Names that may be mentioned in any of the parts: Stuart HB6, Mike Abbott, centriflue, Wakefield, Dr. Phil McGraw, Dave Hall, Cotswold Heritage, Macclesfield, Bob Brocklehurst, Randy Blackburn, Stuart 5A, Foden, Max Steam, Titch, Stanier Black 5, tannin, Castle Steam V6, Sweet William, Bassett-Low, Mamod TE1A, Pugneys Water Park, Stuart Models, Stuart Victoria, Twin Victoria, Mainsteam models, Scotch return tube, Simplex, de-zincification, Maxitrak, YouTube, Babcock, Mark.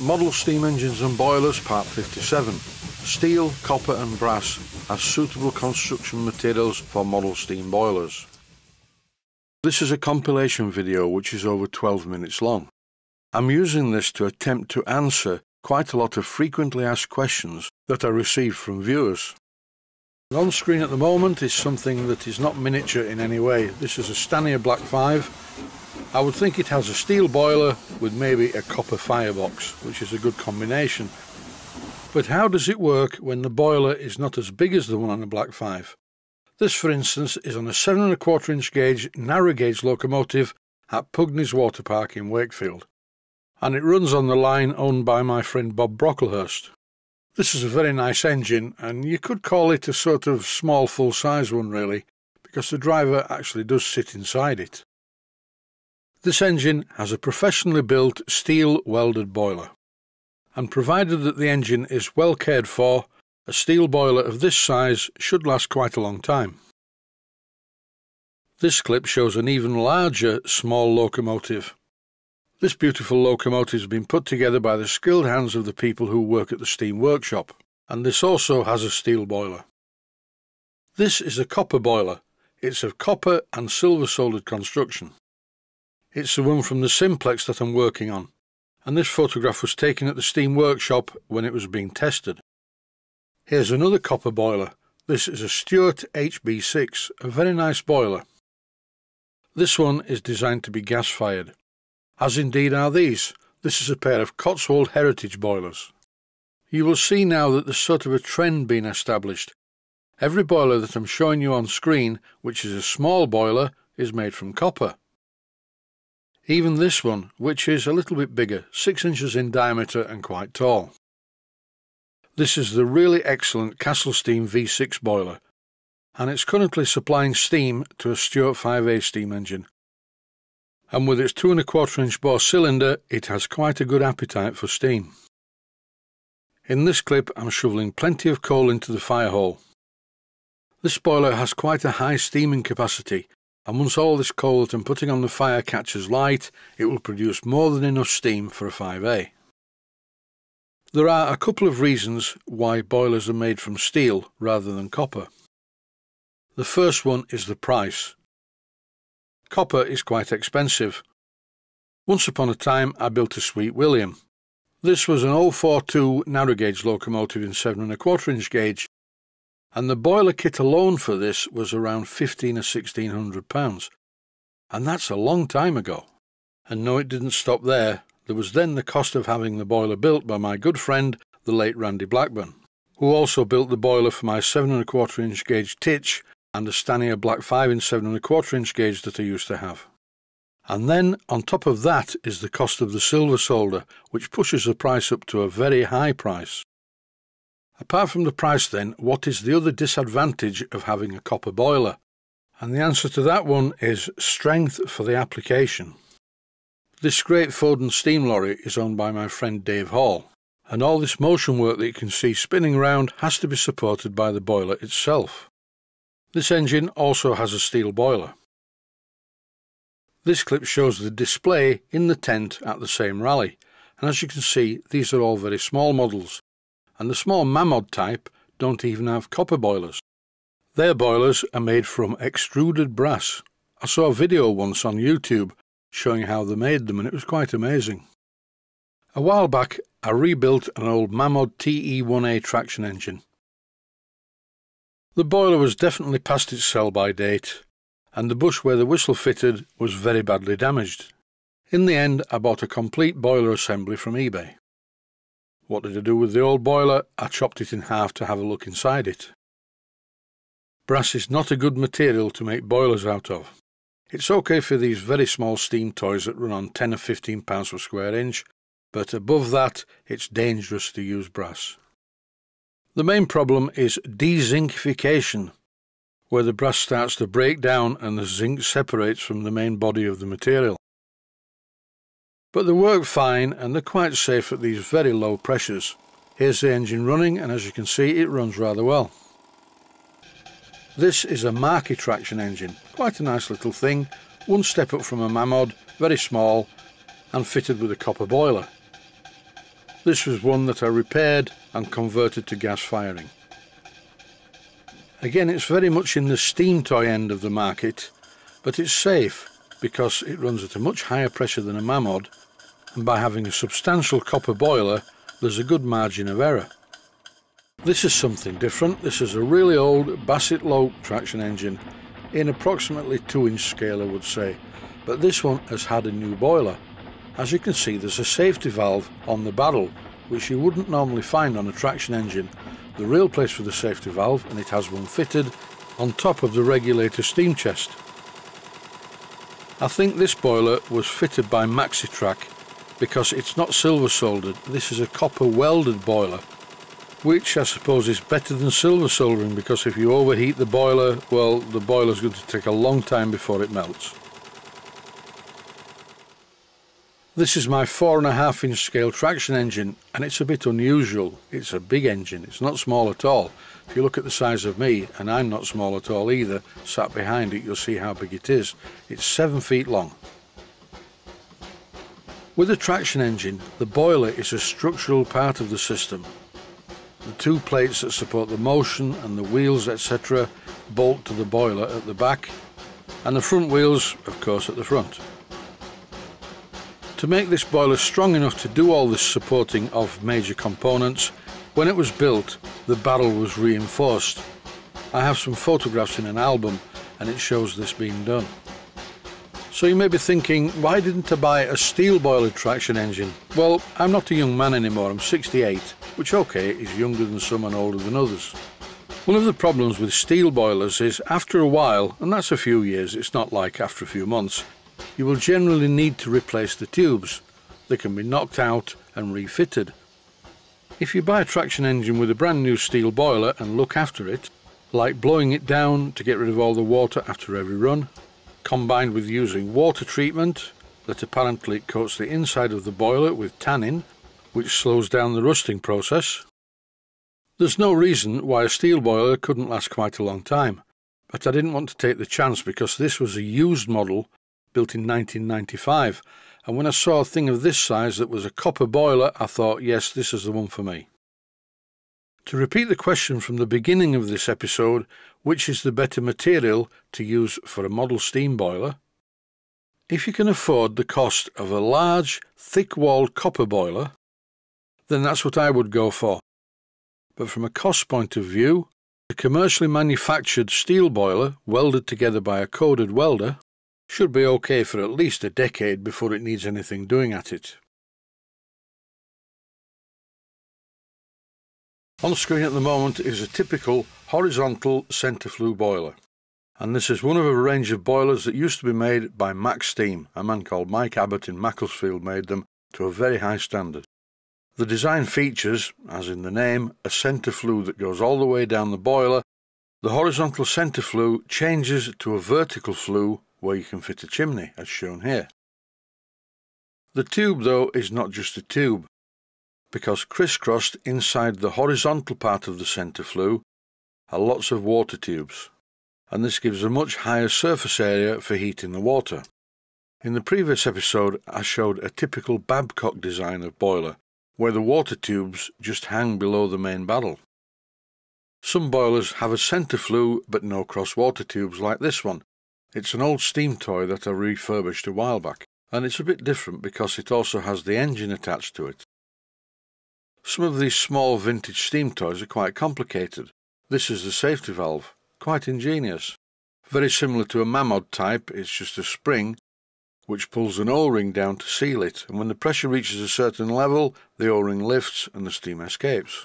model steam engines and boilers, part 57. Steel, copper and brass as suitable construction materials for model steam boilers. This is a compilation video which is over 12 minutes long. I'm using this to attempt to answer quite a lot of frequently asked questions that I receive from viewers. On screen at the moment is something that is not miniature in any way. This is a Stanier Black 5. I would think it has a steel boiler with maybe a copper firebox, which is a good combination. But how does it work when the boiler is not as big as the one on a Black 5? This, for instance, is on a 7¼ inch gauge narrow gauge locomotive at Pugneys Water Park in Wakefield. And it runs on the line owned by my friend Bob Brocklehurst. This is a very nice engine, and you could call it a sort of small full-size one really, because the driver actually does sit inside it. This engine has a professionally built steel welded boiler, and provided that the engine is well cared for, a steel boiler of this size should last quite a long time. This clip shows an even larger small locomotive. This beautiful locomotive has been put together by the skilled hands of the people who work at the steam workshop, and this also has a steel boiler. This is a copper boiler. It's of copper and silver soldered construction. It's the one from the Simplex that I'm working on, and this photograph was taken at the steam workshop when it was being tested. Here's another copper boiler. This is a Stuart HB6, a very nice boiler. This one is designed to be gas-fired, as indeed are these. This is a pair of Cotswold Heritage boilers. You will see now that there's sort of a trend being established. Every boiler that I'm showing you on screen, which is a small boiler, is made from copper. Even this one, which is a little bit bigger, 6 inches in diameter and quite tall. This is the really excellent Castle Steam V6 boiler, and it's currently supplying steam to a Stuart 5A steam engine. And with its 2¼ inch bore cylinder, it has quite a good appetite for steam. In this clip, I'm shoveling plenty of coal into the firehole. This boiler has quite a high steaming capacity, and once all this coal that I'm putting on the fire catches light, it will produce more than enough steam for a 5A. There are a couple of reasons why boilers are made from steel rather than copper. The first one is the price. Copper is quite expensive. Once upon a time I built a Sweet William. This was an 042 narrow gauge locomotive in 7¼ inch gauge, and the boiler kit alone for this was around £1,500 or £1,600, and that's a long time ago. And no, it didn't stop there. There was then the cost of having the boiler built by my good friend, the late Randy Blackburn, who also built the boiler for my 7¼ inch gauge Titch and a Stanier Black 5 in 7¼ inch gauge that I used to have. And then, on top of that, is the cost of the silver solder, which pushes the price up to a very high price. Apart from the price then, what is the other disadvantage of having a copper boiler? And the answer to that one is strength for the application. This great Foden steam lorry is owned by my friend Dave Hall, and all this motion work that you can see spinning round has to be supported by the boiler itself. This engine also has a steel boiler. This clip shows the display in the tent at the same rally, and as you can see, these are all very small models, and the small Mamod type don't even have copper boilers. Their boilers are made from extruded brass. I saw a video once on YouTube showing how they made them, and it was quite amazing. A while back I rebuilt an old Mamod TE1A traction engine. The boiler was definitely past its sell-by date, and the bush where the whistle fitted was very badly damaged. In the end, I bought a complete boiler assembly from eBay. What did I do with the old boiler? I chopped it in half to have a look inside it. Brass is not a good material to make boilers out of. It's okay for these very small steam toys that run on £10 or £15 per square inch, but above that, it's dangerous to use brass. The main problem is de-zincification, where the brass starts to break down and the zinc separates from the main body of the material. But they work fine, and they're quite safe at these very low pressures. Here's the engine running, and as you can see, it runs rather well. This is a Mark traction engine, quite a nice little thing, one step up from a Mamod, very small, and fitted with a copper boiler. This was one that I repaired and converted to gas firing. Again, it's very much in the steam toy end of the market, but it's safe because it runs at a much higher pressure than a Mamod, and by having a substantial copper boiler there's a good margin of error. This is something different. This is a really old Bassett-Low traction engine in approximately 2-inch scale, I would say, but this one has had a new boiler. As you can see, there's a safety valve on the barrel, which you wouldn't normally find on a traction engine. The real place for the safety valve, and it has one fitted, on top of the regulator steam chest. I think this boiler was fitted by Maxitrak because it's not silver soldered. This is a copper welded boiler, which I suppose is better than silver soldering, because if you overheat the boiler, well, the boiler's going to take a long time before it melts. This is my 4.5-inch scale traction engine, and it's a bit unusual. It's a big engine, it's not small at all. If you look at the size of me, and I'm not small at all either, sat behind it you'll see how big it is. It's 7 feet long. With a traction engine, the boiler is a structural part of the system. The two plates that support the motion and the wheels etc. bolt to the boiler at the back, and the front wheels of course at the front. To make this boiler strong enough to do all this supporting of major components, when it was built, the barrel was reinforced. I have some photographs in an album and it shows this being done. So you may be thinking, why didn't I buy a steel boiler traction engine? Well, I'm not a young man anymore, I'm 68, which okay, is younger than some and older than others. One of the problems with steel boilers is after a while, and that's a few years, it's not like after a few months, you will generally need to replace the tubes. They can be knocked out and refitted. If you buy a traction engine with a brand new steel boiler and look after it, like blowing it down to get rid of all the water after every run, combined with using water treatment that apparently coats the inside of the boiler with tannin, which slows down the rusting process, there's no reason why a steel boiler couldn't last quite a long time. But I didn't want to take the chance because this was a used model built in 1995, and when I saw a thing of this size that was a copper boiler, I thought, yes, this is the one for me. To repeat the question from the beginning of this episode, which is the better material to use for a model steam boiler? If you can afford the cost of a large, thick-walled copper boiler, then that's what I would go for. But from a cost point of view, a commercially manufactured steel boiler, welded together by a coded welder, should be okay for at least a decade before it needs anything doing at it. On screen at the moment is a typical horizontal centriflue boiler, and this is one of a range of boilers that used to be made by Max Steam. A man called Mike Abbott in Macclesfield made them to a very high standard. The design features, as in the name, a centriflue that goes all the way down the boiler. The horizontal centriflue changes to a vertical flue where you can fit a chimney, as shown here. The tube, though, is not just a tube, because crisscrossed inside the horizontal part of the centriflue are lots of water tubes, and this gives a much higher surface area for heating the water. In the previous episode, I showed a typical Babcock design of boiler, where the water tubes just hang below the main barrel. Some boilers have a centriflue but no cross water tubes like this one. It's an old steam toy that I refurbished a while back, and it's a bit different because it also has the engine attached to it. Some of these small vintage steam toys are quite complicated. This is the safety valve, quite ingenious. Very similar to a Mamod type, it's just a spring which pulls an O-ring down to seal it, and when the pressure reaches a certain level, the O-ring lifts and the steam escapes.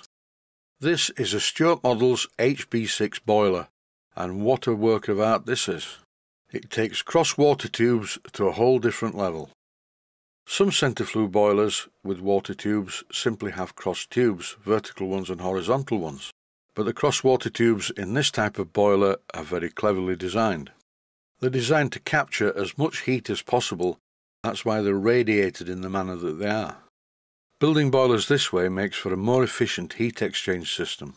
This is a Stuart Models HB6 boiler, and what a work of art this is. It takes cross water tubes to a whole different level. Some centriflue boilers with water tubes simply have cross tubes, vertical ones and horizontal ones, but the cross water tubes in this type of boiler are very cleverly designed. They're designed to capture as much heat as possible, that's why they're radiated in the manner that they are. Building boilers this way makes for a more efficient heat exchange system.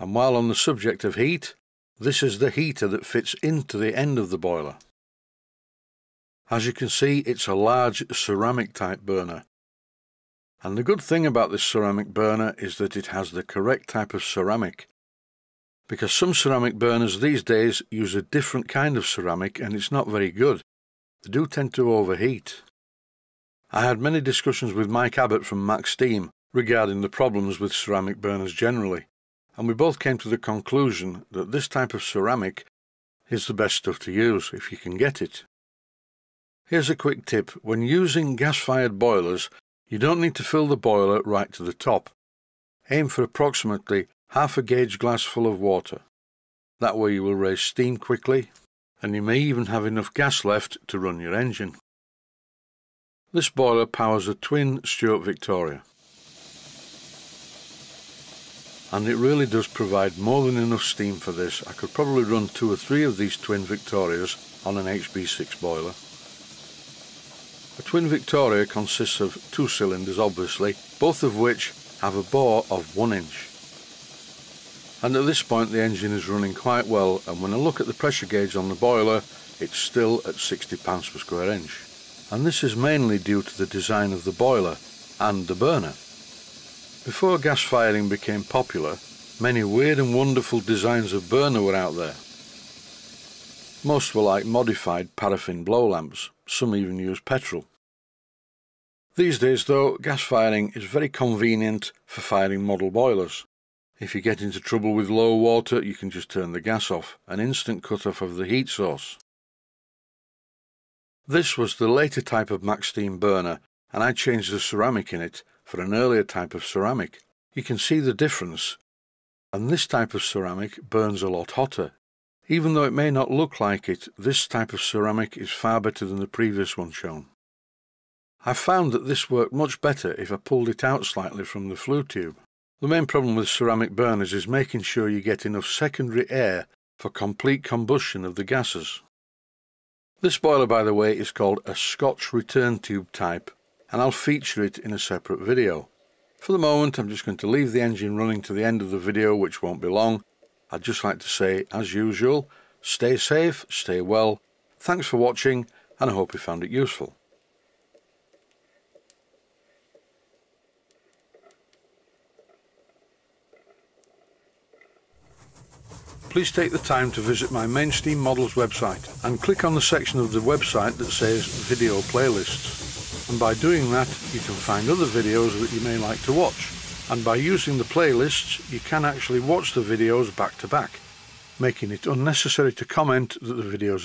And while on the subject of heat, this is the heater that fits into the end of the boiler. As you can see, it's a large ceramic type burner. And the good thing about this ceramic burner is that it has the correct type of ceramic, because some ceramic burners these days use a different kind of ceramic and it's not very good. They do tend to overheat. I had many discussions with Mike Abbott from Max Steam regarding the problems with ceramic burners generally, and we both came to the conclusion that this type of ceramic is the best stuff to use if you can get it. Here's a quick tip. When using gas-fired boilers, you don't need to fill the boiler right to the top. Aim for approximately half a gauge glass full of water. That way you will raise steam quickly, and you may even have enough gas left to run your engine. This boiler powers a twin Stuart Victoria, and it really does provide more than enough steam for this. I could probably run 2 or 3 of these Twin Victorias on an HB6 boiler. A Twin Victoria consists of 2 cylinders, obviously, both of which have a bore of 1 inch. And at this point the engine is running quite well, and when I look at the pressure gauge on the boiler, it's still at 60 pounds per square inch. And this is mainly due to the design of the boiler and the burner. Before gas firing became popular, many weird and wonderful designs of burner were out there. Most were like modified paraffin blow lamps. Some even use petrol. These days though, gas firing is very convenient for firing model boilers. If you get into trouble with low water, you can just turn the gas off, an instant cut-off of the heat source. This was the later type of Max Steam burner, and I changed the ceramic in it for an earlier type of ceramic. You can see the difference, and this type of ceramic burns a lot hotter. Even though it may not look like it, this type of ceramic is far better than the previous one shown. I found that this worked much better if I pulled it out slightly from the flue tube. The main problem with ceramic burners is making sure you get enough secondary air for complete combustion of the gases. This boiler, by the way, is called a Scotch return tube type, and I'll feature it in a separate video. For the moment, I'm just going to leave the engine running to the end of the video, which won't be long. I'd just like to say, as usual, stay safe, stay well, thanks for watching, and I hope you found it useful. Please take the time to visit my Mainsteam Models website and click on the section of the website that says Video Playlists. And by doing that, you can find other videos that you may like to watch. And by using the playlists, you can actually watch the videos back to back, making it unnecessary to comment that the videos are